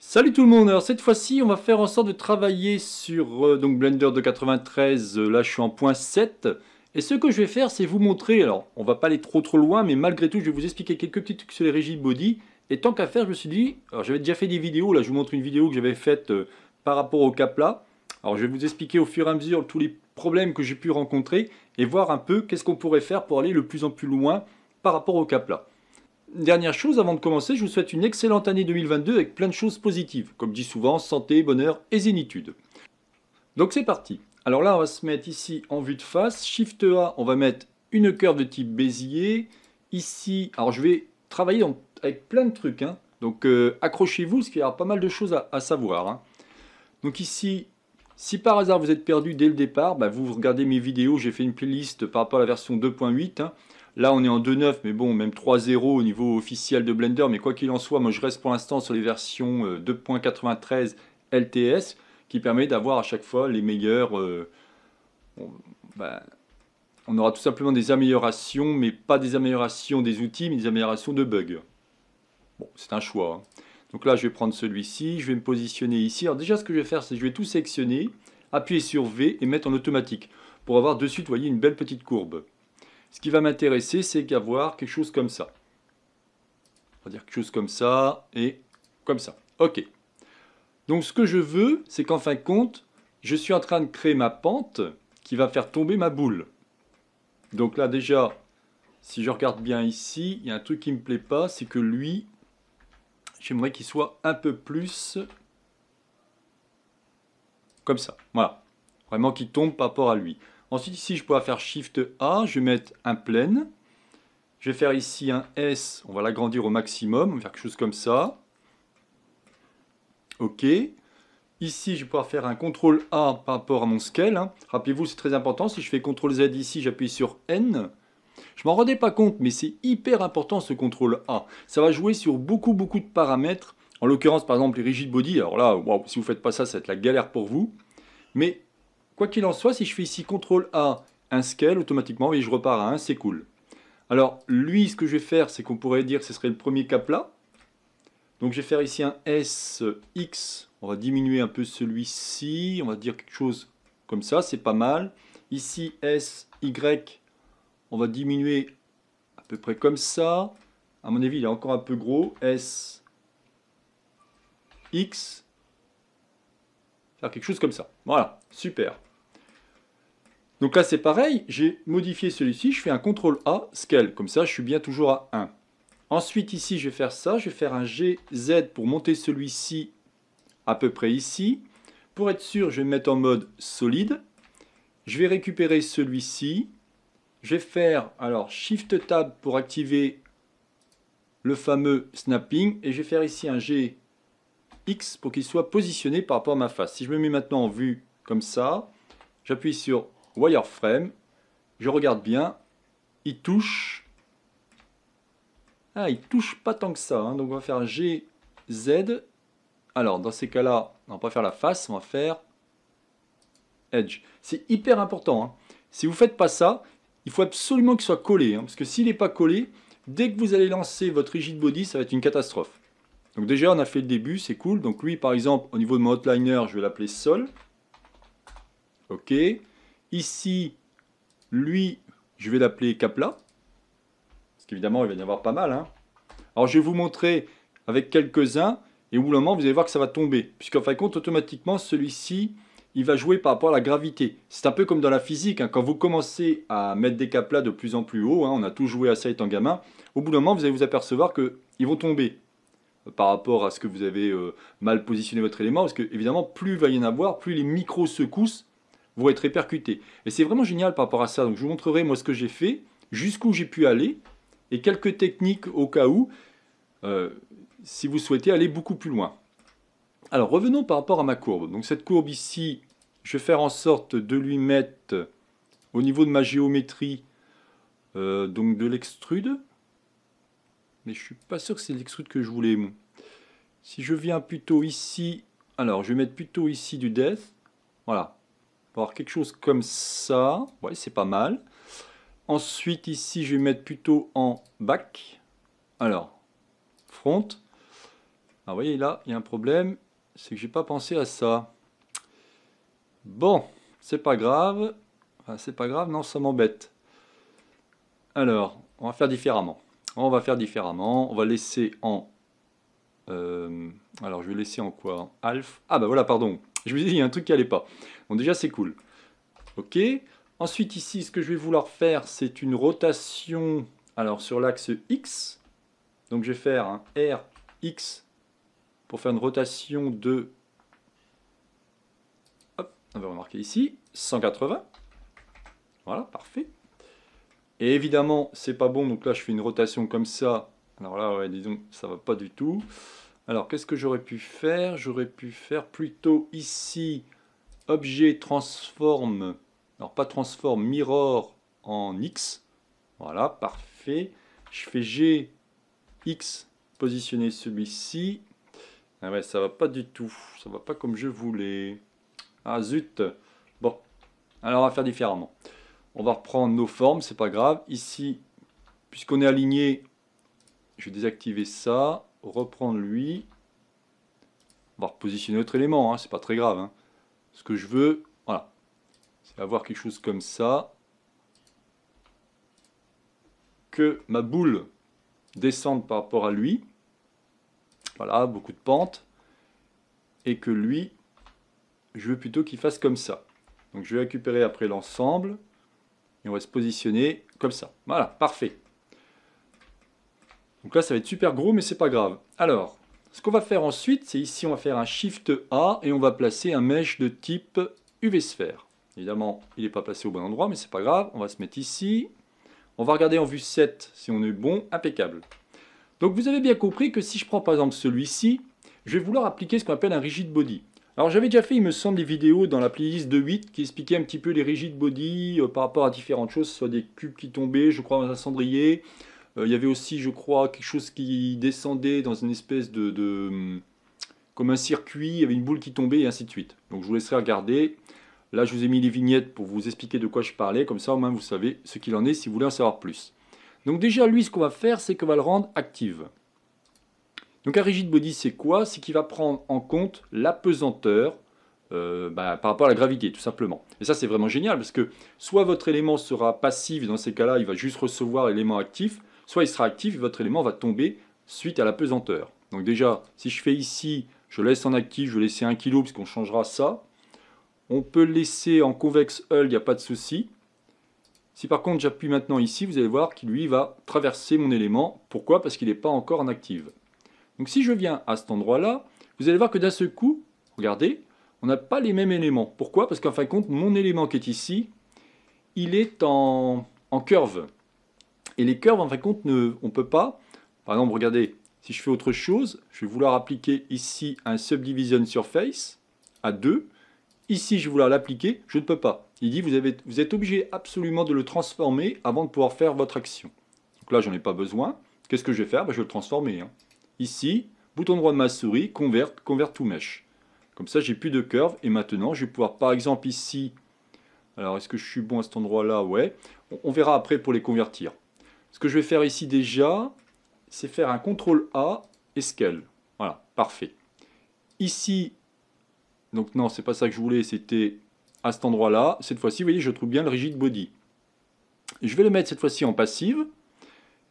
Salut tout le monde, alors cette fois-ci on va faire en sorte de travailler sur donc Blender de 93, là je suis en point 7, et ce que je vais faire c'est vous montrer, alors on va pas aller trop loin, mais malgré tout je vais vous expliquer quelques petits trucs sur les Rigid Body, et tant qu'à faire je me suis dit, alors j'avais déjà fait des vidéos, là je vous montre une vidéo que j'avais faite par rapport au KAPLA, alors je vais vous expliquer au fur et à mesure tous les problèmes que j'ai pu rencontrer, et voir un peu qu'est-ce qu'on pourrait faire pour aller de plus en plus loin par rapport au KAPLA. Dernière chose, avant de commencer, je vous souhaite une excellente année 2022 avec plein de choses positives. Comme dit souvent, santé, bonheur et zénitude. Donc c'est parti. Alors là, on va se mettre ici en vue de face. Shift A, on va mettre une curve de type Bézier. Ici, alors je vais travailler avec plein de trucs. Donc accrochez-vous, parce qu'il y aura pas mal de choses à savoir. Donc ici, si par hasard vous êtes perdu dès le départ, vous regardez mes vidéos, j'ai fait une playlist par rapport à la version 2.8. Là, on est en 2.9, mais bon, même 3.0 au niveau officiel de Blender. Mais quoi qu'il en soit, moi, je reste pour l'instant sur les versions 2.93 LTS, qui permet d'avoir à chaque fois les meilleurs... on aura tout simplement des améliorations, mais pas des améliorations des outils, mais des améliorations de bugs. Bon, c'est un choix. Donc là, je vais prendre celui-ci, je vais me positionner ici. Alors déjà, ce que je vais faire, c'est que je vais tout sectionner, appuyer sur V et mettre en automatique, pour avoir de suite, vous voyez, une belle petite courbe. Ce qui va m'intéresser, c'est d'avoir quelque chose comme ça. On va dire quelque chose comme ça et comme ça. Ok. Donc ce que je veux, c'est qu'en fin de compte, je suis en train de créer ma pente qui va faire tomber ma boule. Donc là déjà, si je regarde bien ici, il y a un truc qui ne me plaît pas, c'est que lui, j'aimerais qu'il soit un peu plus comme ça. Voilà. Vraiment qu'il tombe par rapport à lui. Ensuite, ici, je pourrais faire Shift A, je vais mettre un plane. Je vais faire ici un S, on va l'agrandir au maximum, on va faire quelque chose comme ça. OK. Ici, je vais pouvoir faire un CTRL A par rapport à mon scale. Rappelez-vous, c'est très important, si je fais CTRL Z ici, j'appuie sur N. Je m'en rendais pas compte, mais c'est hyper important ce CTRL A. Ça va jouer sur beaucoup de paramètres. En l'occurrence, par exemple, les Rigid Body. Alors là, wow, si vous ne faites pas ça, ça va être la galère pour vous. Mais... quoi qu'il en soit, si je fais ici CTRL A, un scale, automatiquement, et je repars à 1, c'est cool. Alors, lui, ce que je vais faire, c'est qu'on pourrait dire que ce serait le premier KAPLA. Donc, je vais faire ici un SX. On va diminuer un peu celui-ci. On va dire quelque chose comme ça, c'est pas mal. Ici, SY, on va diminuer à peu près comme ça. À mon avis, il est encore un peu gros. SX. Faire quelque chose comme ça. Voilà, super. Donc là, c'est pareil, j'ai modifié celui-ci, je fais un CTRL A, Scale, comme ça, je suis bien toujours à 1. Ensuite, ici, je vais faire ça, je vais faire un GZ pour monter celui-ci à peu près ici. Pour être sûr, je vais me mettre en mode solide. Je vais récupérer celui-ci. Je vais faire, alors, Shift Tab pour activer le fameux snapping. Et je vais faire ici un GX pour qu'il soit positionné par rapport à ma face. Si je me mets maintenant en vue comme ça, j'appuie sur... wireframe, je regarde bien, il touche. Ah, il touche pas tant que ça, donc on va faire GZ. Alors, dans ces cas-là, on va pas faire la face, on va faire Edge. C'est hyper important. Si vous faites pas ça, il faut absolument qu'il soit collé, parce que s'il n'est pas collé, dès que vous allez lancer votre Rigid Body, ça va être une catastrophe. Donc déjà, on a fait le début, c'est cool. Donc lui, par exemple, au niveau de mon outliner, je vais l'appeler Sol. OK. Ici, lui, je vais l'appeler KAPLA, parce qu'évidemment, il va y en avoir pas mal. Alors, je vais vous montrer avec quelques-uns, et au bout d'un moment, vous allez voir que ça va tomber. Puisqu'en fin de compte, automatiquement, celui-ci, il va jouer par rapport à la gravité. C'est un peu comme dans la physique. Quand vous commencez à mettre des KAPLA de plus en plus haut, on a tout joué à ça étant gamin, au bout d'un moment, vous allez vous apercevoir qu'ils vont tomber par rapport à ce que vous avez mal positionné votre élément. Parce que, évidemment, plus il va y en avoir, plus les micro-secousses vont être répercutés. Et c'est vraiment génial par rapport à ça. Donc je vous montrerai moi ce que j'ai fait, jusqu'où j'ai pu aller, et quelques techniques au cas où, si vous souhaitez aller beaucoup plus loin. Alors revenons par rapport à ma courbe. Donc cette courbe ici, je vais faire en sorte de lui mettre, au niveau de ma géométrie, donc de l'extrude. Mais je ne suis pas sûr que c'est l'extrude que je voulais. Si je viens plutôt ici, alors je vais mettre plutôt ici du death. Voilà. Avoir quelque chose comme ça, ouais, c'est pas mal. Ensuite, ici, je vais mettre plutôt en back. Alors, front. Alors, vous voyez, là, il y a un problème, c'est que j'ai pas pensé à ça. Bon, c'est pas grave. Enfin, c'est pas grave, non, ça m'embête. Alors, on va faire différemment. On va faire différemment. On va laisser en... alors, je vais laisser en quoi? En alpha. Ah, bah voilà, pardon. Je me disais, il y a un truc qui n'allait pas. Bon, déjà, c'est cool. OK. Ensuite, ici, ce que je vais vouloir faire, c'est une rotation alors sur l'axe X. Donc, je vais faire un RX pour faire une rotation de... Hop, on va remarquer ici, 180. Voilà, parfait. Et évidemment, c'est pas bon. Donc là, je fais une rotation comme ça. Alors là, ouais, disons, ça va pas du tout. Alors, qu'est-ce que j'aurais pu faire? J'aurais pu faire plutôt ici, objet transforme. Alors, pas transforme, mirror en X. Voilà, parfait. Je fais G, X, positionner celui-ci. Ah ouais, ça va pas du tout. Ça va pas comme je voulais. Ah zut. Bon, alors on va faire différemment. On va reprendre nos formes, c'est pas grave. Ici, puisqu'on est aligné, je vais désactiver ça. Reprendre lui. On va repositionner notre élément, hein, c'est pas très grave. Hein. Ce que je veux, voilà. C'est avoir quelque chose comme ça. Que ma boule descende par rapport à lui. Voilà, beaucoup de pentes. Et que lui, je veux plutôt qu'il fasse comme ça. Donc je vais récupérer après l'ensemble. Et on va se positionner comme ça. Voilà, parfait. Donc là, ça va être super gros, mais c'est pas grave. Alors, ce qu'on va faire ensuite, c'est ici, on va faire un Shift A. Et on va placer un mesh de type UV sphère. Évidemment, il n'est pas placé au bon endroit, mais c'est pas grave. On va se mettre ici. On va regarder en vue 7 si on est bon, impeccable. Donc vous avez bien compris que si je prends par exemple celui-ci, je vais vouloir appliquer ce qu'on appelle un Rigid Body. Alors j'avais déjà fait, il me semble, des vidéos dans la playlist 2.8 qui expliquaient un petit peu les Rigid Body par rapport à différentes choses, soit des cubes qui tombaient, je crois, dans un cendrier. Il y avait aussi, je crois, quelque chose qui descendait dans une espèce de, comme un circuit, il y avait une boule qui tombait et ainsi de suite. Donc je vous laisserai regarder. Là, je vous ai mis les vignettes pour vous expliquer de quoi je parlais. Comme ça, au moins, vous savez ce qu'il en est si vous voulez en savoir plus. Donc déjà, lui, ce qu'on va faire, c'est qu'on va le rendre active. Donc un Rigid Body, c'est quoi? C'est qu'il va prendre en compte la pesanteur par rapport à la gravité, tout simplement. Et ça, c'est vraiment génial parce que soit votre élément sera passif, dans ces cas-là, il va juste recevoir l'élément actif, soit il sera actif et votre élément va tomber suite à la pesanteur. Donc déjà, si je fais ici, je laisse en actif, je vais laisser 1 kg parce qu'on changera ça. On peut le laisser en convexe hull, il n'y a pas de souci. Si par contre j'appuie maintenant ici, vous allez voir qu'il lui va traverser mon élément. Pourquoi? Parce qu'il n'est pas encore en active. Donc si je viens à cet endroit-là, vous allez voir que d'un seul coup, regardez, on n'a pas les mêmes éléments. Pourquoi? Parce qu'en fin de compte, mon élément qui est ici, il est en curve. Et les curves, en fin de compte, on ne peut pas. Par exemple, regardez, si je fais autre chose, je vais vouloir appliquer ici un subdivision surface à 2. Ici, je vais vouloir l'appliquer, je ne peux pas. Il dit, vous êtes obligé absolument de le transformer avant de pouvoir faire votre action. Donc là, je n'en ai pas besoin. Qu'est-ce que je vais faire? Je vais le transformer. Hein. Ici, bouton droit de ma souris, convert to mesh. Comme ça, j'ai plus de curve. Et maintenant, je vais pouvoir, par exemple, ici... Alors, est-ce que je suis bon à cet endroit-là? Ouais. On verra après pour les convertir. Ce que je vais faire ici déjà, c'est faire un CTRL A et Scale. Voilà, parfait. Ici... Donc non, c'est pas ça que je voulais, c'était à cet endroit-là. Cette fois-ci, vous voyez, je trouve bien le Rigid Body. Je vais le mettre cette fois-ci en passive.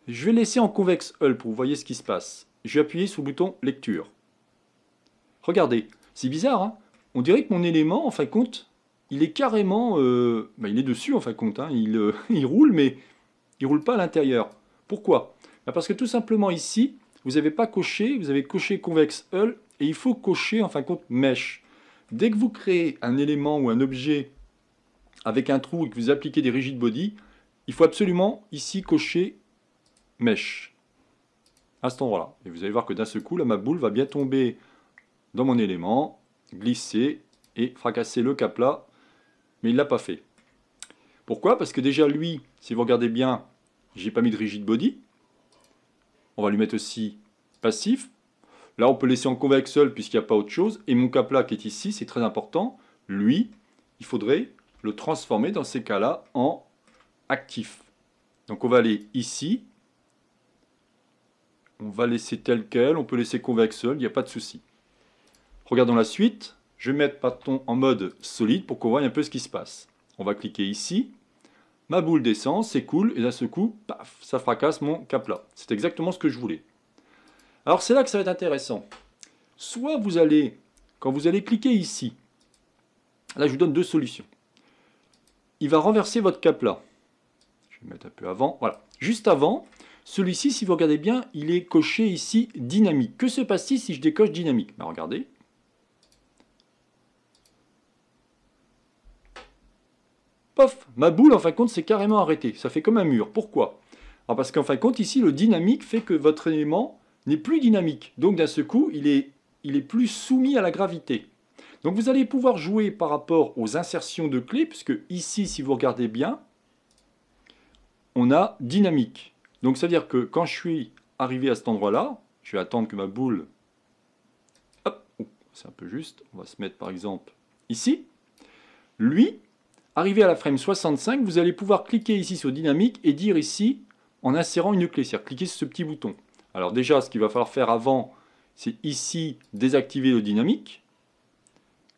Je vais laisser en convexe hull pour vous voyez ce qui se passe. Je vais appuyer sur le bouton lecture. Regardez, c'est bizarre, hein, on dirait que mon élément, en fin de compte, il est carrément... il est dessus, en fin de compte. Hein, il roule, mais il ne roule pas à l'intérieur. Pourquoi? Parce que tout simplement ici, vous n'avez pas coché, vous avez coché convexe hull, et il faut cocher, en fin de compte, mesh. Dès que vous créez un élément ou un objet avec un trou et que vous appliquez des Rigid Body, il faut absolument ici cocher Mesh à cet endroit-là. Et vous allez voir que d'un seul coup, là, ma boule va bien tomber dans mon élément, glisser et fracasser le KAPLA, mais il ne l'a pas fait. Pourquoi? Parce que déjà lui, si vous regardez bien, j'ai pas mis de Rigid Body. On va lui mettre aussi passif. Là, on peut laisser en convexe seul puisqu'il n'y a pas autre chose. Et mon KAPLA qui est ici, c'est très important. Lui, il faudrait le transformer dans ces cas-là en actif. Donc, on va aller ici. on va laisser tel quel, on peut laisser convexe seul, il n'y a pas de souci. Regardons la suite. Je vais mettre Python en mode solide pour qu'on voie un peu ce qui se passe. On va cliquer ici. Ma boule descend, c'est cool, et à ce coup, paf, ça fracasse mon Kapla. C'est exactement ce que je voulais. Alors c'est là que ça va être intéressant. Soit vous allez, quand vous allez cliquer ici, là je vous donne deux solutions. Il va renverser votre Kapla. Je vais mettre un peu avant, voilà. Juste avant, celui-ci, si vous regardez bien, il est coché ici dynamique. Que se passe-t-il si je décoche dynamique? Ben, regardez. Pof, ma boule, en fin de compte, s'est carrément arrêtée. Ça fait comme un mur. Pourquoi? Alors parce qu'en fin de compte, ici, le dynamique fait que votre élément n'est plus dynamique. Donc, d'un seul coup, il est plus soumis à la gravité. Donc, vous allez pouvoir jouer par rapport aux insertions de clés, puisque ici, si vous regardez bien, on a dynamique. Donc, ça veut dire que quand je suis arrivé à cet endroit-là, je vais attendre que ma boule... Hop, c'est un peu juste. On va se mettre, par exemple, ici. Lui... Arrivé à la frame 65, vous allez pouvoir cliquer ici sur dynamique et dire ici en insérant une clé, c'est-à-dire cliquer sur ce petit bouton. Alors déjà, ce qu'il va falloir faire avant, c'est ici désactiver le dynamique,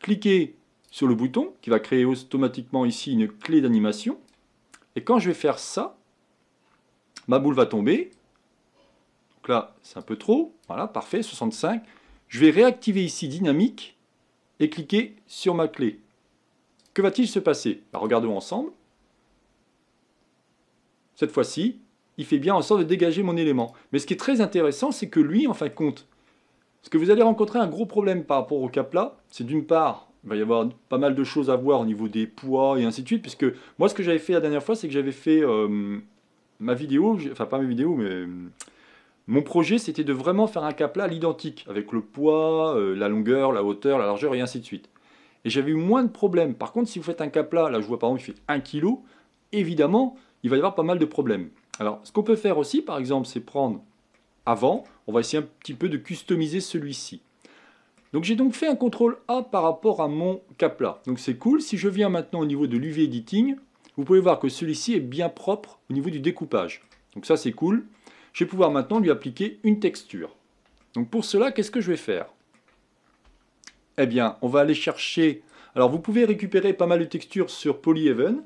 cliquer sur le bouton qui va créer automatiquement ici une clé d'animation. Et quand je vais faire ça, ma boule va tomber. Donc là, c'est un peu trop. Voilà, parfait, 65. Je vais réactiver ici dynamique et cliquer sur ma clé. Que va-t-il se passer? Ben, regardons ensemble. Cette fois-ci, il fait bien en sorte de dégager mon élément. Mais ce qui est très intéressant, c'est que lui, en fin de compte, ce que vous allez rencontrer un gros problème par rapport au Kapla, c'est d'une part, il va y avoir pas mal de choses à voir au niveau des poids et ainsi de suite, puisque moi, ce que j'avais fait la dernière fois, c'est que j'avais fait ma vidéo, enfin pas mes vidéos, mais mon projet, c'était de vraiment faire un Kapla à l'identique, avec le poids, la longueur, la hauteur, la largeur et ainsi de suite. Et j'avais eu moins de problèmes. Par contre, si vous faites un Kapla, là je vois par exemple il fait 1 kg, évidemment, il va y avoir pas mal de problèmes. Alors, ce qu'on peut faire aussi, par exemple, c'est prendre avant, on va essayer un petit peu de customiser celui-ci. Donc j'ai donc fait un CTRL A par rapport à mon Kapla. Donc c'est cool, si je viens maintenant au niveau de l'UV Editing, vous pouvez voir que celui-ci est bien propre au niveau du découpage. Donc ça c'est cool. Je vais pouvoir maintenant lui appliquer une texture. Donc pour cela, qu'est-ce que je vais faire? Eh bien, on va aller chercher... Alors, vous pouvez récupérer pas mal de textures sur PolyEven. Vous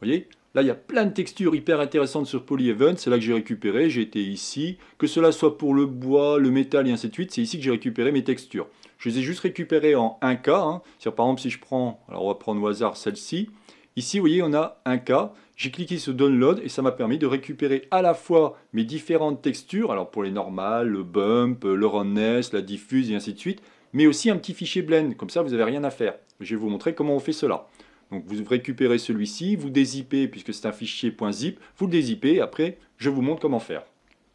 voyez, là, il y a plein de textures hyper intéressantes sur PolyEven. C'est là que j'ai récupéré. J'ai été ici. Que cela soit pour le bois, le métal et ainsi de suite, c'est ici que j'ai récupéré mes textures. Je les ai juste récupérées en 1K. Hein. C'est-à-dire, par exemple, si je prends... Alors, on va prendre au hasard celle-ci. Ici, vous voyez, on a 1K. J'ai cliqué sur Download et ça m'a permis de récupérer à la fois mes différentes textures. Alors, pour les normales, le bump, le roundness, la diffuse et ainsi de suite. Mais aussi un petit fichier blend, comme ça vous n'avez rien à faire. Je vais vous montrer comment on fait cela. Donc vous récupérez celui-ci, vous dézippez, puisque c'est un fichier .zip, vous le dézippez, après je vous montre comment faire.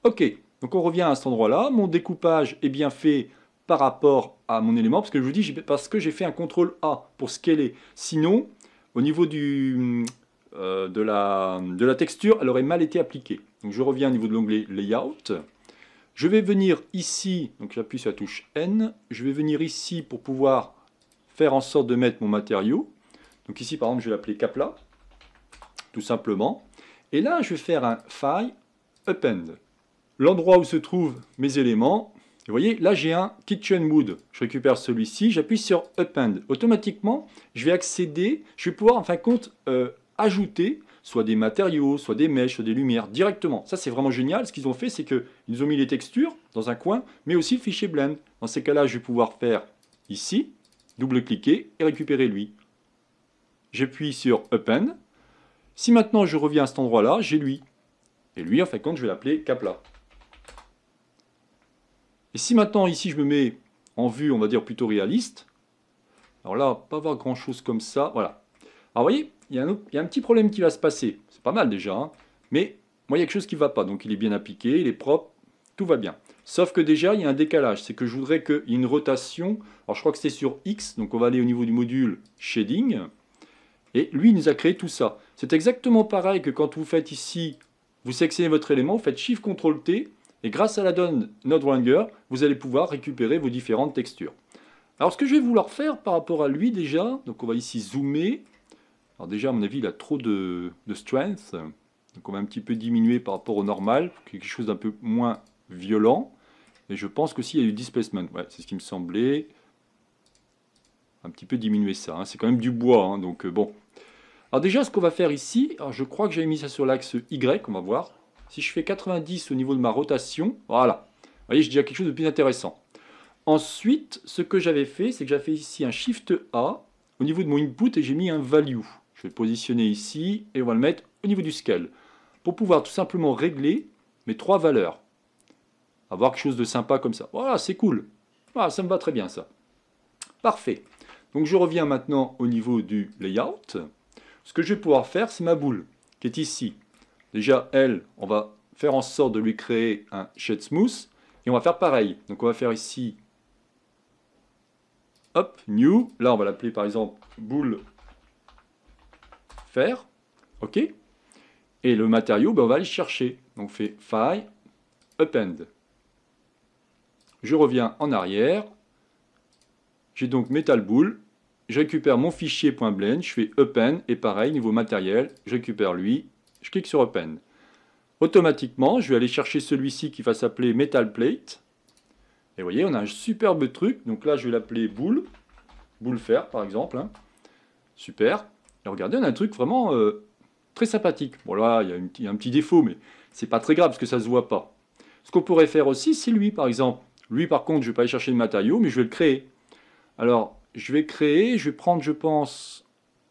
Ok, donc on revient à cet endroit-là, mon découpage est bien fait par rapport à mon élément, parce que je vous dis, parce que j'ai fait un CTRL A pour scaler. Sinon, au niveau de la texture, elle aurait mal été appliquée. Donc je reviens au niveau de l'onglet Layout. Je vais venir ici, donc j'appuie sur la touche N, je vais venir ici pour pouvoir faire en sorte de mettre mon matériau. Donc ici, par exemple, je vais l'appeler Kapla, tout simplement. Et là, je vais faire un file append. L'endroit où se trouvent mes éléments, vous voyez, là j'ai un kitchen mood. Je récupère celui-ci, j'appuie sur append. Automatiquement, je vais accéder, je vais pouvoir, en fin de compte, ajouter... soit des matériaux, soit des mèches, soit des lumières, directement. Ça, c'est vraiment génial. Ce qu'ils ont fait, c'est qu'ils ont mis les textures dans un coin, mais aussi le fichier Blend. Dans ces cas-là, je vais pouvoir faire ici, double-cliquer et récupérer lui. J'appuie sur Append. Si maintenant je reviens à cet endroit-là, j'ai lui. Et lui, en fin de compte, je vais l'appeler Kapla. Et si maintenant, ici, je me mets en vue, on va dire, plutôt réaliste, alors là, on va pas avoir grand-chose comme ça. Voilà. Alors, vous voyez, il y a un petit problème qui va se passer. C'est pas mal déjà, hein. Mais moi, il y a quelque chose qui ne va pas. Donc, il est bien appliqué, il est propre, tout va bien. Sauf que déjà, il y a un décalage. C'est que je voudrais qu'il y ait une rotation. Alors, je crois que c'était sur X. Donc, on va aller au niveau du module Shading. Et lui, il nous a créé tout ça. C'est exactement pareil que quand vous faites ici, vous sélectionnez votre élément, vous faites Shift Ctrl T. Et grâce à l'addon NodeRanger, vous allez pouvoir récupérer vos différentes textures. Alors, ce que je vais vouloir faire par rapport à lui déjà, donc on va ici zoomer. Alors déjà, à mon avis, il a trop de strength. Donc on va un petit peu diminuer par rapport au normal. Quelque chose d'un peu moins violent. Et je pense que s'il y a du displacement, ouais, c'est ce qui me semblait. Un petit peu diminuer ça, hein. C'est quand même du bois, hein, donc bon. Alors déjà, ce qu'on va faire ici, alors je crois que j'avais mis ça sur l'axe Y, on va voir. Si je fais 90 au niveau de ma rotation, voilà. Vous voyez, j'ai déjà quelque chose de plus intéressant. Ensuite, ce que j'avais fait, c'est que j'avais fait ici un Shift A au niveau de mon input et j'ai mis un value. Je vais le positionner ici et on va le mettre au niveau du scale pour pouvoir tout simplement régler mes trois valeurs. Avoir quelque chose de sympa comme ça. Voilà, c'est cool. Voilà, ça me va très bien ça. Parfait. Donc je reviens maintenant au niveau du layout. Ce que je vais pouvoir faire, c'est ma boule qui est ici. Déjà, elle, on va faire en sorte de lui créer un Shade Smooth. Et on va faire pareil. Donc on va faire ici, hop, New. Là, on va l'appeler par exemple boule fer. OK. Et le matériau, ben, on va aller chercher. Donc on fait File, Append. Je reviens en arrière. J'ai donc Metal Boule, je récupère mon fichier .blend, je fais Append, et pareil, niveau matériel, je récupère lui, je clique sur Append. Automatiquement, je vais aller chercher celui-ci qui va s'appeler Metal Plate. Et vous voyez, on a un superbe truc. Donc là, je vais l'appeler Boule, Boule Fer par exemple. Hein. Super. Et regardez, on a un truc vraiment très sympathique. Bon là, il y a un petit défaut, mais c'est pas très grave parce que ça se voit pas. Ce qu'on pourrait faire aussi, c'est lui par exemple. Lui par contre, je ne vais pas aller chercher le matériau, mais je vais le créer. Alors, je vais créer, je vais prendre, je pense,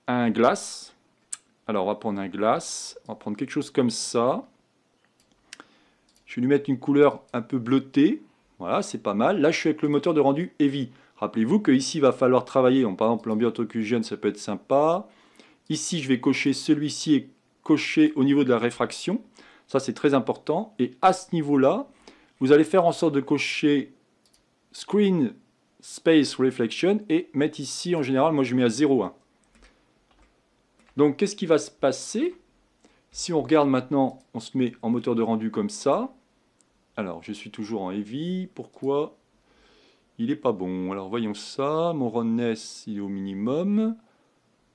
un glace. Alors, on va prendre un glace, on va prendre quelque chose comme ça. Je vais lui mettre une couleur un peu bleutée. Voilà, c'est pas mal. Là, je suis avec le moteur de rendu Eevee. Rappelez-vous qu'ici, il va falloir travailler. Donc, par exemple, l'ambient occlusion, ça peut être sympa. Ici, je vais cocher celui-ci et cocher au niveau de la réfraction. Ça, c'est très important. Et à ce niveau-là, vous allez faire en sorte de cocher Screen Space Reflection et mettre ici, en général, moi je mets à 0,1. Donc qu'est-ce qui va se passer? Si on regarde maintenant, on se met en moteur de rendu comme ça. Alors je suis toujours en Heavy, pourquoi il n'est pas bon? Alors voyons ça, mon roughness il est au minimum.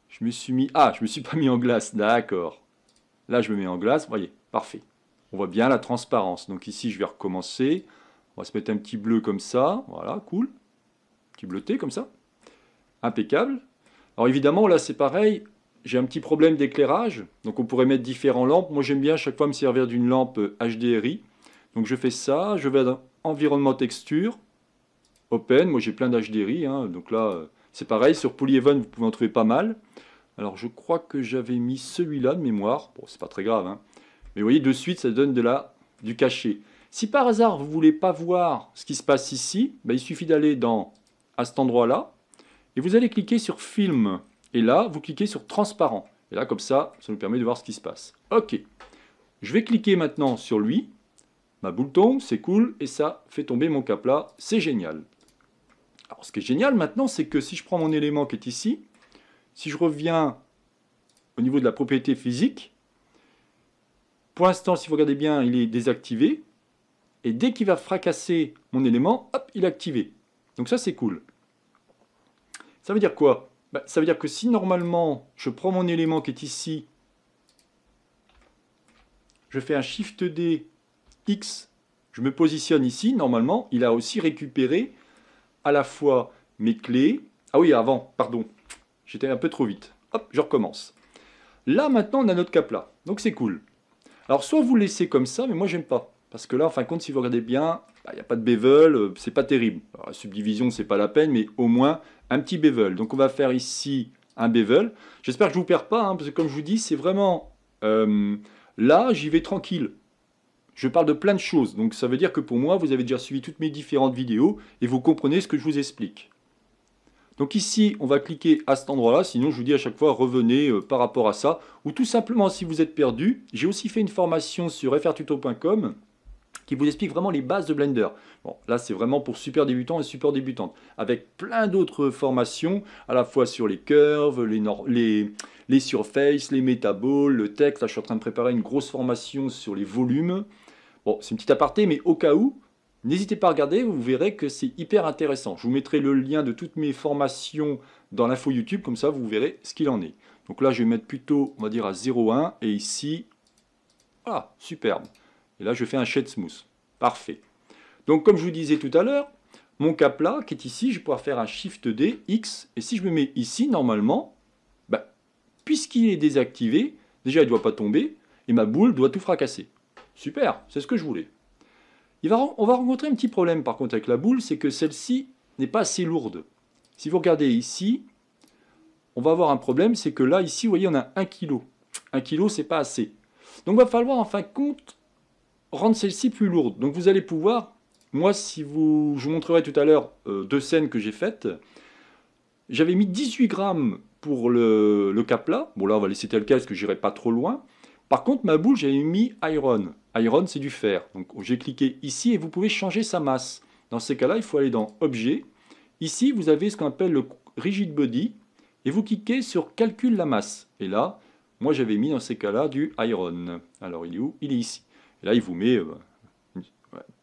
Je me suis mis, ah je me suis pas mis en glace, d'accord. Là je me mets en glace, voyez, parfait. On voit bien la transparence, donc ici je vais recommencer. On va se mettre un petit bleu comme ça, voilà, cool. Petit bleuté comme ça, impeccable. Alors évidemment là c'est pareil, j'ai un petit problème d'éclairage, donc on pourrait mettre différentes lampes. Moi j'aime bien à chaque fois me servir d'une lampe HDRI, donc je fais ça, je vais dans environnement texture, open. Moi j'ai plein d'HDRI, hein, donc là c'est pareil, sur PolyEven vous pouvez en trouver pas mal. Alors je crois que j'avais mis celui-là de mémoire, bon c'est pas très grave, hein. Mais vous voyez de suite ça donne de la, du cachet. Si par hasard vous voulez pas voir ce qui se passe ici, ben, il suffit d'aller dans à cet endroit-là, et vous allez cliquer sur Film, et là, vous cliquez sur Transparent. Et là, comme ça, ça nous permet de voir ce qui se passe. OK. Je vais cliquer maintenant sur lui. Ma boule tombe, c'est cool, et ça fait tomber mon Kapla. C'est génial. Alors, ce qui est génial maintenant, c'est que si je prends mon élément qui est ici, si je reviens au niveau de la propriété physique, pour l'instant, si vous regardez bien, il est désactivé, et dès qu'il va fracasser mon élément, hop, il est activé. Donc ça, c'est cool. Ça veut dire quoi? Ben, ça veut dire que si normalement, je prends mon élément qui est ici, je fais un Shift D, X, je me positionne ici, normalement, il a aussi récupéré à la fois mes clés. Ah oui, avant, pardon, j'étais un peu trop vite. Hop, je recommence. Là, maintenant, on a notre Kapla. Donc c'est cool. Alors, soit vous laissez comme ça, mais moi, j'aime pas. Parce que là, en fin de compte, si vous regardez bien, il n'y a pas de bevel, c'est pas terrible. Alors, la subdivision, c'est pas la peine, mais au moins un petit bevel. Donc on va faire ici un bevel. J'espère que je ne vous perds pas, hein, parce que comme je vous dis, c'est vraiment... là, j'y vais tranquille. Je parle de plein de choses. Donc ça veut dire que pour moi, vous avez déjà suivi toutes mes différentes vidéos et vous comprenez ce que je vous explique. Donc ici, on va cliquer à cet endroit-là. Sinon, je vous dis à chaque fois, revenez par rapport à ça. Ou tout simplement, si vous êtes perdu, j'ai aussi fait une formation sur fr.tuto.com qui vous explique vraiment les bases de Blender. Bon, là, c'est vraiment pour super débutants et super débutantes, avec plein d'autres formations, à la fois sur les curves, les surfaces, les métaballs, le texte. Là, je suis en train de préparer une grosse formation sur les volumes. Bon, c'est une petite aparté, mais au cas où, n'hésitez pas à regarder, vous verrez que c'est hyper intéressant. Je vous mettrai le lien de toutes mes formations dans l'info YouTube, comme ça, vous verrez ce qu'il en est. Donc là, je vais mettre plutôt, on va dire, à 0,1, et ici, voilà, superbe. Et là, je fais un shade smooth. Parfait. Donc comme je vous disais tout à l'heure, mon Kapla qui est ici, je vais pouvoir faire un Shift D, X, et si je me mets ici, normalement, bah, puisqu'il est désactivé, déjà il ne doit pas tomber, et ma boule doit tout fracasser. Super, c'est ce que je voulais. On va rencontrer un petit problème par contre avec la boule, c'est que celle-ci n'est pas assez lourde. Si vous regardez ici, on va avoir un problème, c'est que là, ici, vous voyez, on a 1 kg. 1 kg, c'est pas assez. Donc, il va falloir, en fin de compte, rendre celle-ci plus lourde. Donc, vous allez pouvoir, moi, si vous, je vous montrerai tout à l'heure deux scènes que j'ai faites. J'avais mis 18 grammes pour le Kapla. Bon, là, on va laisser tel quel, parce que j'irai pas trop loin. Par contre, ma boule, j'avais mis Iron. Iron, c'est du fer. Donc, j'ai cliqué ici et vous pouvez changer sa masse. Dans ces cas-là, il faut aller dans Objet. Ici, vous avez ce qu'on appelle le Rigid Body. Et vous cliquez sur « Calcule la masse ». Et là, moi j'avais mis dans ces cas-là du « Iron ». Alors il est où? Il est ici. Et là, il vous met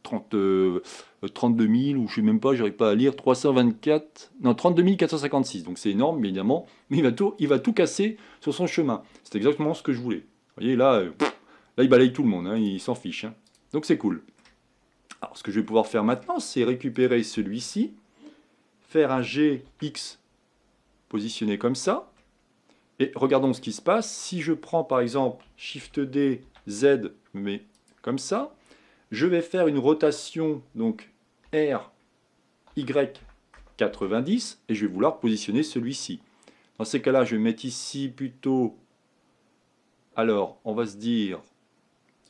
32 000, ou je ne sais même pas, je n'arrive pas à lire, 324... Non, 32 456, donc c'est énorme, évidemment. Mais il va tout casser sur son chemin. C'est exactement ce que je voulais. Vous voyez, là, là il balaye tout le monde, hein, il s'en fiche. Hein. Donc c'est cool. Alors, ce que je vais pouvoir faire maintenant, c'est récupérer celui-ci, faire un GX, positionné comme ça, et regardons ce qui se passe. Si je prends par exemple Shift D, Z, mais comme ça, je vais faire une rotation, donc R, Y, 90, et je vais vouloir positionner celui-ci. Dans ces cas-là, je vais mettre ici plutôt, alors on va se dire,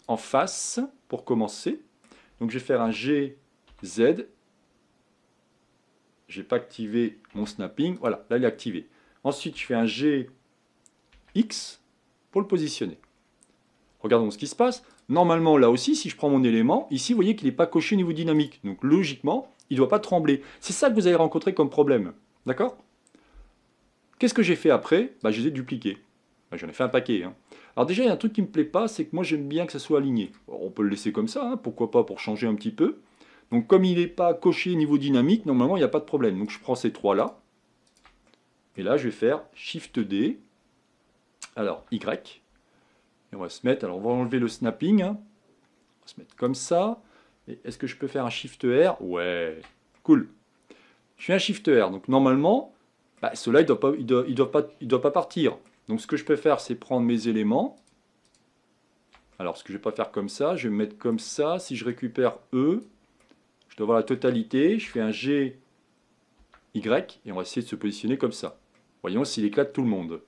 en face, pour commencer. Donc je vais faire un G, Z, j'ai pas activé mon snapping, voilà, là il est activé. Ensuite, je fais un GX pour le positionner. Regardons ce qui se passe. Normalement, là aussi, si je prends mon élément, ici, vous voyez qu'il n'est pas coché au niveau dynamique. Donc, logiquement, il ne doit pas trembler. C'est ça que vous allez rencontrer comme problème. D'accord? Qu'est-ce que j'ai fait après? Bah, je les ai dupliqués. Bah, j'en ai fait un paquet. Hein. Alors déjà, il y a un truc qui ne me plaît pas, c'est que moi, j'aime bien que ça soit aligné. Alors, on peut le laisser comme ça, hein, pourquoi pas, pour changer un petit peu. Donc, comme il n'est pas coché niveau dynamique, normalement, il n'y a pas de problème. Donc, je prends ces trois-là. Et là, je vais faire Shift D. Alors, Y. Et on va se mettre... Alors, on va enlever le snapping. Hein. On va se mettre comme ça. Est-ce que je peux faire un Shift R? Ouais. Cool. Je fais un Shift R. Donc, normalement, bah, ceux-là, ils ne doivent pas partir. Donc, ce que je peux faire, c'est prendre mes éléments. Alors, ce que je ne vais pas faire comme ça. Je vais me mettre comme ça. Si je récupère E... Je dois avoir la totalité, je fais un G, Y, et on va essayer de se positionner comme ça. Voyons s'il éclate tout le monde.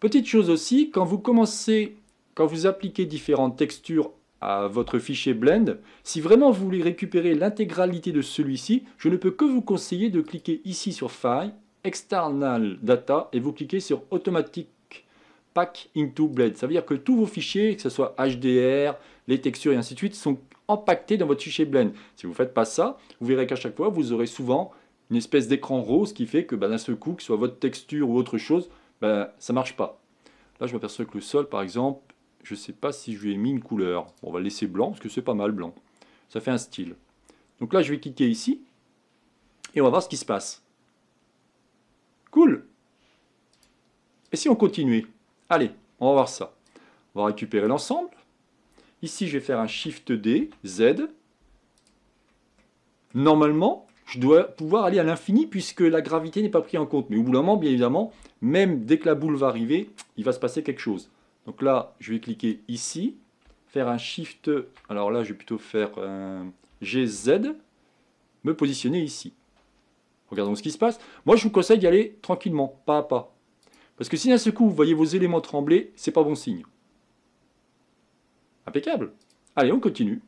Petite chose aussi, quand vous appliquez différentes textures à votre fichier Blend, si vraiment vous voulez récupérer l'intégralité de celui-ci, je ne peux que vous conseiller de cliquer ici sur File, External Data, et vous cliquez sur Automatic Pack into Blend. Ça veut dire que tous vos fichiers, que ce soit HDR, les textures et ainsi de suite, sont empaquetés dans votre fichier Blend. Si vous ne faites pas ça, vous verrez qu'à chaque fois, vous aurez souvent une espèce d'écran rose qui fait que d'un seul coup, que ce soit votre texture ou autre chose, ben, ça ne marche pas. Là, je m'aperçois que le sol, par exemple, je ne sais pas si je lui ai mis une couleur. Bon, on va le laisser blanc parce que c'est pas mal blanc. Ça fait un style. Donc là, je vais cliquer ici et on va voir ce qui se passe. Cool. Et si on continuait? Allez, on va voir ça. On va récupérer l'ensemble. Ici, je vais faire un Shift D, Z. Normalement, je dois pouvoir aller à l'infini puisque la gravité n'est pas prise en compte. Mais au bout d'un moment, bien évidemment, même dès que la boule va arriver, il va se passer quelque chose. Donc là, je vais cliquer ici, faire un Shift... Alors là, je vais plutôt faire un GZ, me positionner ici. Regardons ce qui se passe. Moi, je vous conseille d'y aller tranquillement, pas à pas. Parce que si d'un seul coup, vous voyez vos éléments trembler, c'est pas bon signe. Impeccable. Allez, on continue.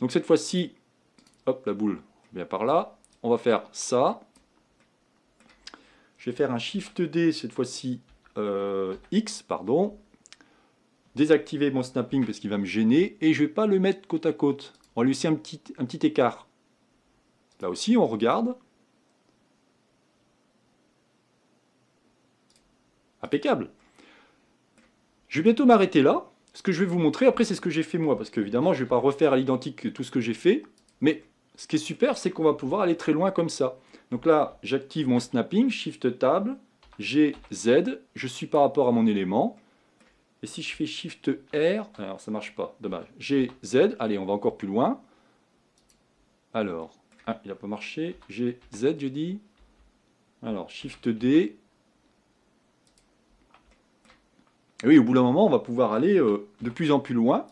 Donc cette fois-ci, hop, la boule vient par là. On va faire ça. Je vais faire un Shift D, cette fois-ci, X, pardon. Désactiver mon snapping parce qu'il va me gêner. Et je ne vais pas le mettre côte à côte. On va lui laisser un petit écart. Là aussi, on regarde. Impeccable. Je vais bientôt m'arrêter là. Ce que je vais vous montrer, après, c'est ce que j'ai fait moi, parce qu'évidemment, je ne vais pas refaire à l'identique tout ce que j'ai fait, mais ce qui est super, c'est qu'on va pouvoir aller très loin comme ça. Donc là, j'active mon snapping, Shift Table, G, Z, je suis par rapport à mon élément, et si je fais Shift R, alors ça ne marche pas, dommage, G, Z, allez, on va encore plus loin, Alors, ah, il n'a pas marché. J'ai Z, je dis. Alors, Shift D. Et oui, au bout d'un moment, on va pouvoir aller de plus en plus loin.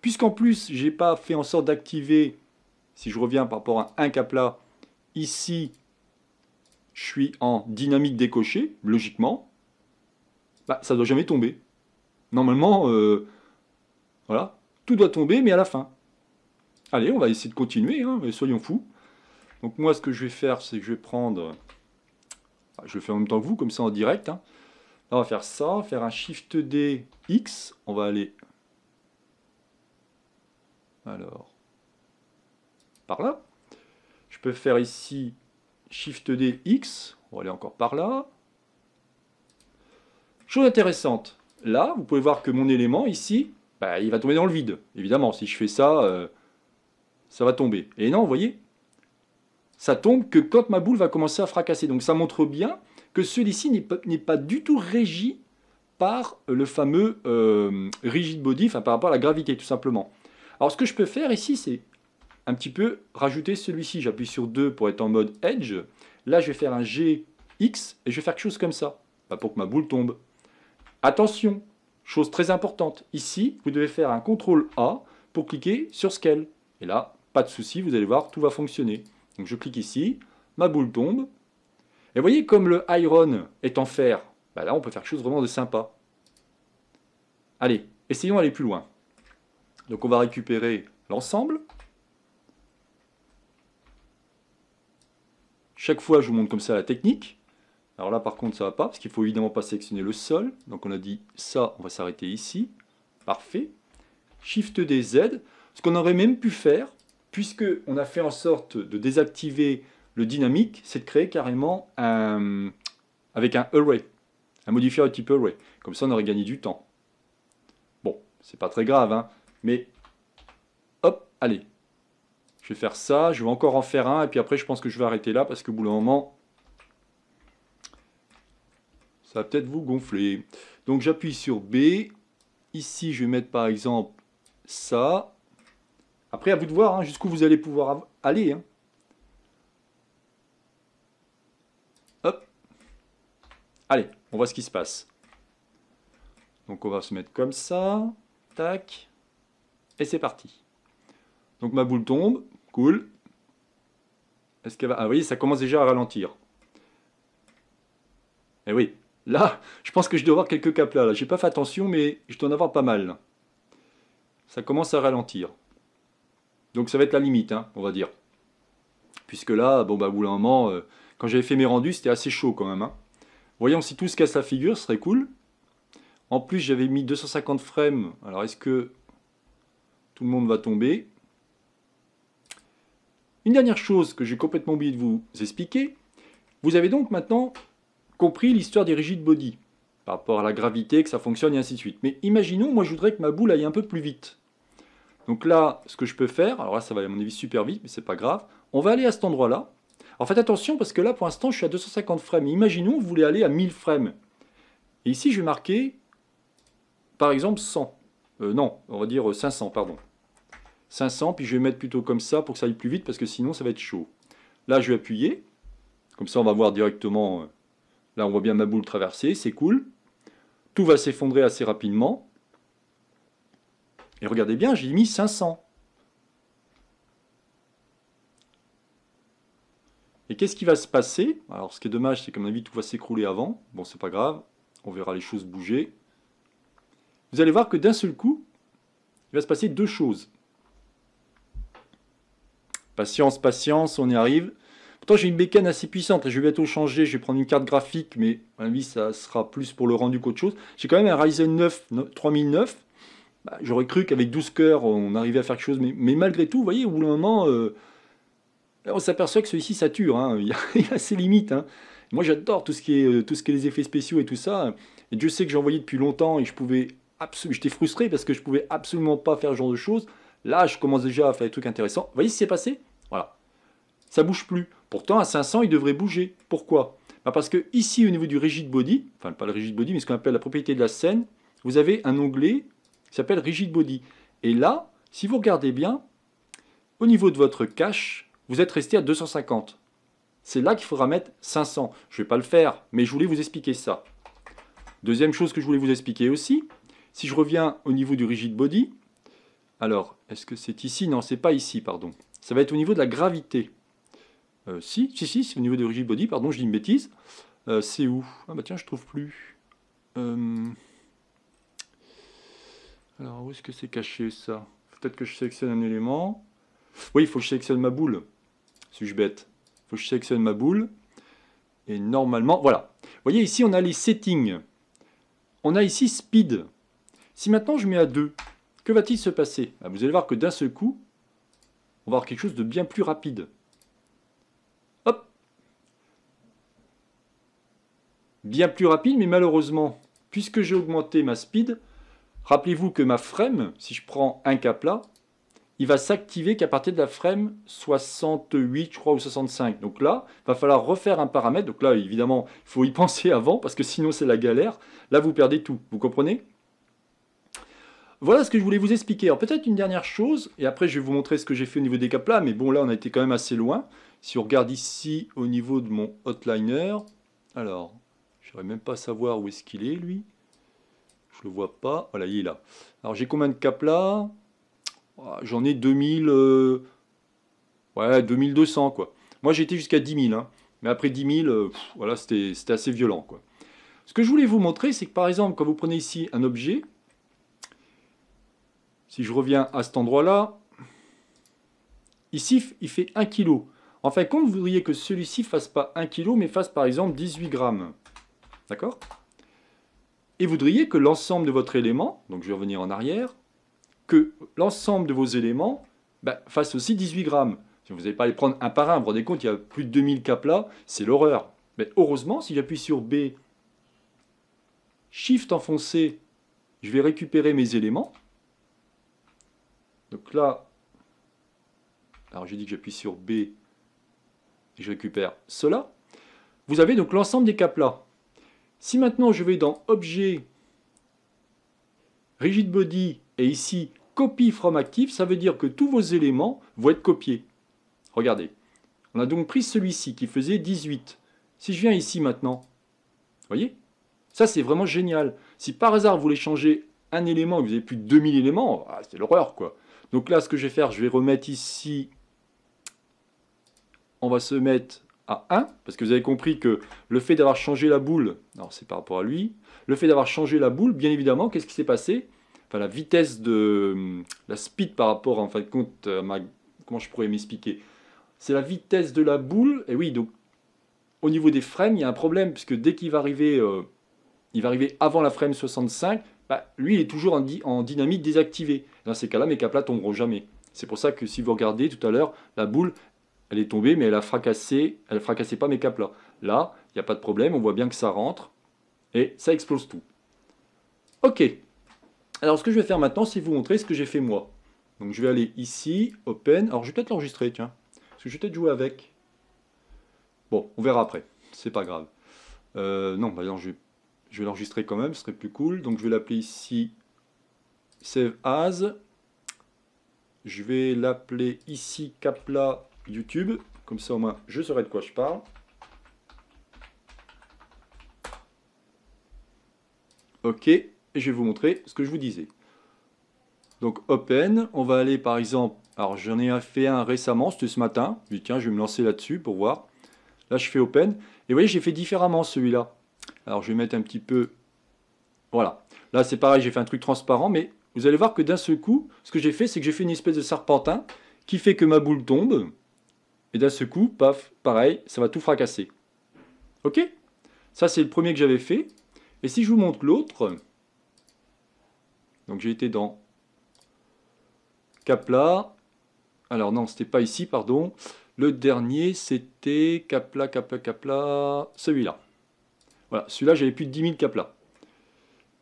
Puisqu'en plus, je n'ai pas fait en sorte d'activer, si je reviens par rapport à un Kapla, ici, je suis en dynamique décochée, logiquement, bah, ça ne doit jamais tomber. Normalement, voilà, tout doit tomber, mais à la fin. Allez, on va essayer de continuer, hein, mais soyons fous. Donc moi, ce que je vais faire, c'est que je vais prendre... Je le fais en même temps que vous, comme ça en direct. Hein. Là, on va faire ça, faire un Shift D, X. On va aller... Alors, par là. Je peux faire ici Shift D, X. On va aller encore par là. Chose intéressante. Là, vous pouvez voir que mon élément, ici, bah, il va tomber dans le vide. Évidemment, si je fais ça, ça va tomber. Et non, vous voyez, ça tombe que quand ma boule va commencer à fracasser. Donc, ça montre bien que celui-ci n'est pas du tout régi par le fameux Rigid Body, enfin, par rapport à la gravité, tout simplement. Alors, ce que je peux faire ici, c'est un petit peu rajouter celui-ci. J'appuie sur 2 pour être en mode Edge. Là, je vais faire un GX et je vais faire quelque chose comme ça, bah, pour que ma boule tombe. Attention, chose très importante. Ici, vous devez faire un CTRL A pour cliquer sur Scale. Et là, pas de souci, vous allez voir, tout va fonctionner. Donc, je clique ici, ma boule tombe. Et vous voyez, comme le Iron est en fer, bah, là, on peut faire quelque chose vraiment de sympa. Allez, essayons d'aller plus loin. Donc on va récupérer l'ensemble. Chaque fois, je vous montre comme ça la technique. Alors là, par contre, ça ne va pas, parce qu'il ne faut évidemment pas sélectionner le sol. Donc on a dit ça, on va s'arrêter ici. Parfait. Shift D, Z. Ce qu'on aurait même pu faire, puisqu'on a fait en sorte de désactiver le dynamique, c'est de créer carrément un, avec un Array, un modifier de type Array. Comme ça, on aurait gagné du temps. Bon, c'est pas très grave, hein. Mais, hop, allez, je vais faire ça, je vais encore en faire un, et puis après je pense que je vais arrêter là, parce qu'au bout d'un moment, ça va peut-être vous gonfler. Donc j'appuie sur B, ici je vais mettre par exemple ça. Après à vous de voir hein, jusqu'où vous allez pouvoir aller. Hein. Hop, allez, on voit ce qui se passe. Donc on va se mettre comme ça, tac. Et c'est parti. Donc ma boule tombe. Cool. Est-ce qu'elle va... Ah vous voyez, ça commence déjà à ralentir. Et oui. Là, je pense que je dois avoir quelques Kapla. Là, j'ai pas fait attention, mais je dois en avoir pas mal. Ça commence à ralentir. Donc ça va être la limite, hein, on va dire. Puisque là, bon bah, au bout d'un moment, quand j'avais fait mes rendus, c'était assez chaud quand même. Hein. Voyons si tout se casse la figure, ce serait cool. En plus, j'avais mis 250 frames. Alors est-ce que... Tout le monde va tomber. Une dernière chose que j'ai complètement oublié de vous expliquer. Vous avez donc maintenant compris l'histoire des Rigid Body. Par rapport à la gravité, que ça fonctionne et ainsi de suite. Mais imaginons, moi je voudrais que ma boule aille un peu plus vite. Donc là, ce que je peux faire, alors là ça va à mon avis super vite, mais c'est pas grave. On va aller à cet endroit-là. En fait attention, parce que là pour l'instant je suis à 250 frames. Imaginons, vous voulez aller à 1000 frames. Et ici je vais marquer, par exemple 100. Non, on va dire 500, pardon. 500, puis je vais mettre plutôt comme ça pour que ça aille plus vite, parce que sinon ça va être chaud. Là, je vais appuyer. Comme ça, on va voir directement... Là, on voit bien ma boule traverser, c'est cool. Tout va s'effondrer assez rapidement. Et regardez bien, j'ai mis 500. Et qu'est-ce qui va se passer? Alors, ce qui est dommage, c'est qu'à mon avis, tout va s'écrouler avant. Bon, c'est pas grave, on verra les choses bouger. Vous allez voir que d'un seul coup, il va se passer deux choses. Patience, patience, on y arrive. Pourtant, j'ai une bécane assez puissante. Je vais bientôt changer, je vais prendre une carte graphique, mais à mon avis, ça sera plus pour le rendu qu'autre chose. J'ai quand même un Ryzen 9 3009. Bah, j'aurais cru qu'avec 12 cœurs, on arrivait à faire quelque chose. Mais malgré tout, vous voyez, au bout d'un moment, on s'aperçoit que celui-ci sature. Hein. Il a ses limites. Hein. Moi, j'adore tout ce qui est les effets spéciaux et tout ça. Et Dieu sait que j'en voyais depuis longtemps et je pouvais... J'étais frustré parce que je ne pouvais absolument pas faire ce genre de choses. Là, je commence déjà à faire des trucs intéressants. Vous voyez ce qui s'est passé? Voilà. Ça ne bouge plus. Pourtant, à 500, il devrait bouger. Pourquoi? Parce que ici, au niveau du Rigid Body, enfin, pas le Rigid Body, mais ce qu'on appelle la propriété de la scène, vous avez un onglet qui s'appelle Rigid Body. Et là, si vous regardez bien, au niveau de votre cache, vous êtes resté à 250. C'est là qu'il faudra mettre 500. Je ne vais pas le faire, mais je voulais vous expliquer ça. Deuxième chose que je voulais vous expliquer aussi, si je reviens au niveau du Rigid Body, alors, est-ce que c'est ici? Non, c'est pas ici, pardon. Ça va être au niveau de la gravité. C'est au niveau du Rigid Body, pardon, je dis une bêtise. C'est où? Ah bah tiens, je trouve plus. Alors, où est-ce que c'est caché, ça? Peut-être que je sélectionne un élément. Oui, il faut que je sélectionne ma boule. Suis-je bête? Il faut que je sélectionne ma boule. Et normalement, voilà. Vous voyez, ici, on a les settings. On a ici Speed. Si maintenant, je mets à 2, que va-t-il se passer? Vous allez voir que d'un seul coup, on va avoir quelque chose de bien plus rapide. Hop! Bien plus rapide, mais malheureusement, puisque j'ai augmenté ma Speed, rappelez-vous que ma frame, si je prends un KAPLA, il va s'activer qu'à partir de la frame 68, je crois, ou 65. Donc là, il va falloir refaire un paramètre. Donc là, évidemment, il faut y penser avant, parce que sinon, c'est la galère. Là, vous perdez tout. Vous comprenez ? Voilà ce que je voulais vous expliquer. Alors peut-être une dernière chose, et après, je vais vous montrer ce que j'ai fait au niveau des KAPLA, mais bon, là, on a été quand même assez loin. Si on regarde ici, au niveau de mon hotliner, alors, je n'arrive même pas à savoir où est-ce qu'il est, lui. Je ne le vois pas. Voilà, il est là. Alors, j'ai combien de KAPLA ? J'en ai 2000, ouais, 2200, quoi. Moi, j'ai été jusqu'à 10 000, hein. Mais après 10 000, voilà, c'était assez violent, quoi. Ce que je voulais vous montrer, c'est que, par exemple, quand vous prenez ici un objet, si je reviens à cet endroit-là, ici, il fait 1 kg. En fin de compte, vous voudriez que celui-ci ne fasse pas 1 kg, mais fasse, par exemple, 18 grammes. D'accord ? Et vous voudriez que l'ensemble de votre élément, donc je vais revenir en arrière, que l'ensemble de vos éléments fasse aussi 18 grammes. Si vous n'allez pas les prendre un par un, vous vous rendez compte, il y a plus de 2000 KAPLA, c'est l'horreur. Mais heureusement, si j'appuie sur B, Shift enfoncé, je vais récupérer mes éléments. Donc là, alors j'ai dit que j'appuie sur B, et je récupère cela. Vous avez donc l'ensemble des KAPLA. Si maintenant je vais dans Objet, Rigid Body, et ici, Copy from Active, ça veut dire que tous vos éléments vont être copiés. Regardez. On a donc pris celui-ci qui faisait 18. Si je viens ici maintenant, vous voyez? Ça, c'est vraiment génial. Si par hasard, vous voulez changer un élément et que vous avez plus de 2000 éléments, c'est l'horreur, quoi. Donc là, ce que je vais faire, je vais remettre ici... On va se mettre à 1, parce que vous avez compris que le fait d'avoir changé la boule... Alors, c'est par rapport à lui. Le fait d'avoir changé la boule, bien évidemment, qu'est-ce qui s'est passé? Enfin, la vitesse de la speed par rapport, en fin de compte, comment je pourrais m'expliquer? C'est la vitesse de la boule. Et oui, donc au niveau des frames, il y a un problème, puisque dès qu'il va arriver, avant la frame 65, lui, il est toujours en dynamique désactivée. Dans ces cas-là, mes KAPLA tomberont jamais. C'est pour ça que si vous regardez tout à l'heure, la boule, elle est tombée, mais elle a fracassé pas mes KAPLA. Là, il n'y a pas de problème, on voit bien que ça rentre, et ça explose tout. Ok. Alors, ce que je vais faire maintenant, c'est vous montrer ce que j'ai fait moi. Donc, je vais aller ici, Open. Alors, je vais peut-être l'enregistrer, tiens. Parce que je vais peut-être jouer avec. Bon, on verra après. C'est pas grave. Non, je vais l'enregistrer quand même, ce serait plus cool. Donc, je vais l'appeler ici Save As. Je vais l'appeler ici KAPLA YouTube. Comme ça, au moins, je saurai de quoi je parle. Ok. Et je vais vous montrer ce que je vous disais. Donc, Open, on va aller par exemple... Alors, j'en ai fait un récemment, c'était ce matin. Je dis, tiens, je vais me lancer là-dessus pour voir. Là, je fais Open. Et vous voyez, j'ai fait différemment celui-là. Alors, je vais mettre un petit peu... Voilà. Là, c'est pareil, j'ai fait un truc transparent, mais vous allez voir que d'un seul coup, ce que j'ai fait, c'est que j'ai fait une espèce de serpentin qui fait que ma boule tombe. Et d'un seul coup, paf, pareil, ça va tout fracasser. OK? Ça, c'est le premier que j'avais fait. Et si je vous montre l'autre... Donc j'ai été dans KAPLA. Alors non, c'était pas ici, pardon. Le dernier, c'était KAPLA, celui-là. Voilà, celui-là, j'avais plus de 10 000 KAPLA.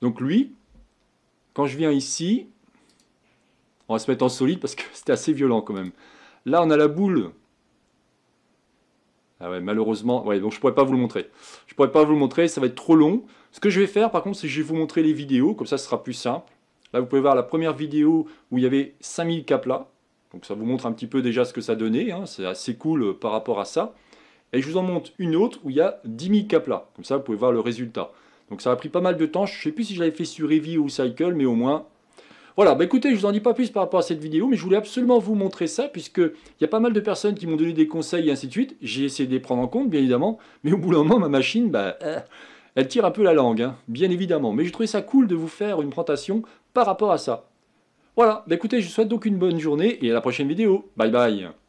Donc lui, quand je viens ici, on va se mettre en solide parce que c'était assez violent quand même. Là, on a la boule. Ah ouais, malheureusement, ouais, donc je pourrais pas vous le montrer. Je pourrais pas vous le montrer, ça va être trop long. Ce que je vais faire, par contre, c'est que je vais vous montrer les vidéos, comme ça, ce sera plus simple. Là, vous pouvez voir la première vidéo où il y avait 5000 KAPLA. Donc ça vous montre un petit peu déjà ce que ça donnait, hein, c'est assez cool par rapport à ça. Et je vous en montre une autre où il y a 10 000 KAPLA, comme ça vous pouvez voir le résultat. Donc ça a pris pas mal de temps, je ne sais plus si je l'avais fait sur Eevee ou Cycle, mais au moins... Voilà, bah écoutez, je ne vous en dis pas plus par rapport à cette vidéo, mais je voulais absolument vous montrer ça, puisqu'il y a pas mal de personnes qui m'ont donné des conseils et ainsi de suite. J'ai essayé de les prendre en compte, bien évidemment, mais au bout d'un moment, ma machine, bah, elle tire un peu la langue, hein, bien évidemment. Mais j'ai trouvé ça cool de vous faire une présentation par rapport à ça. Voilà, bah écoutez, je vous souhaite donc une bonne journée, et à la prochaine vidéo. Bye bye.